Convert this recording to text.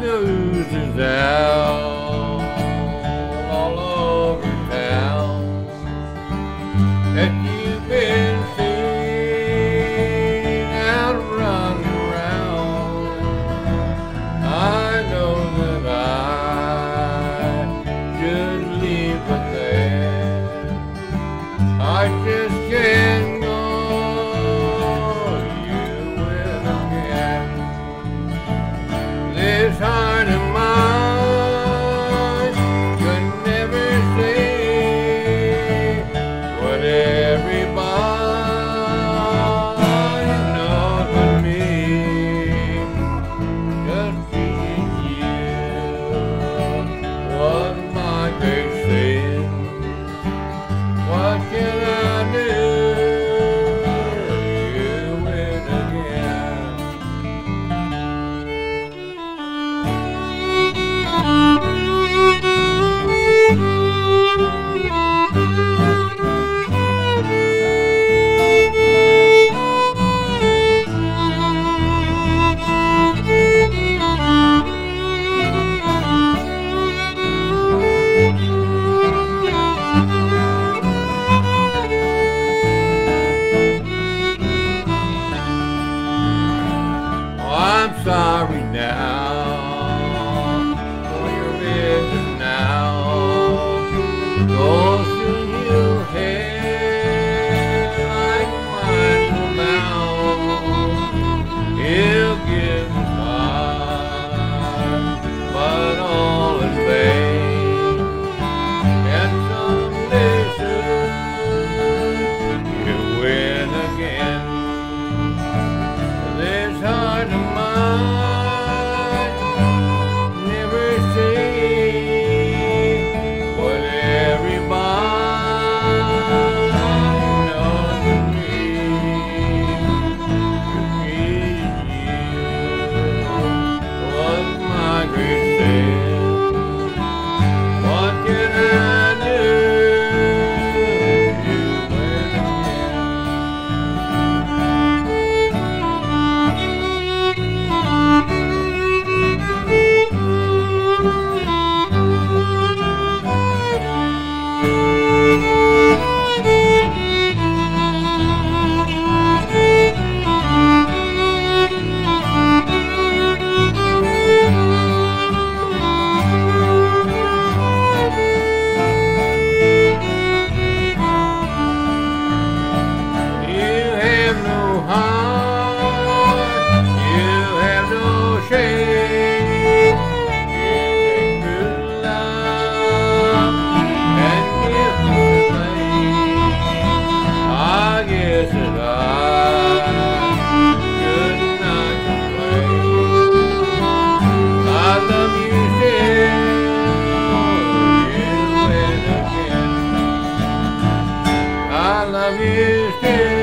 the news is out all over town that you've been seen out running around. I know that I should leave it there. I just can't go you with again. This heart of mine could never say what everybody knows but me. Just being you was my great sin. What can I do? I'm sorry now for your vision now. Go soon you'll head like mine will now. He'll give his heart, but all in vain. And someday soon you'll win again. This heart of mine never say what everybody knows of me. To me, you was my great sin. What can I do? You I love you still.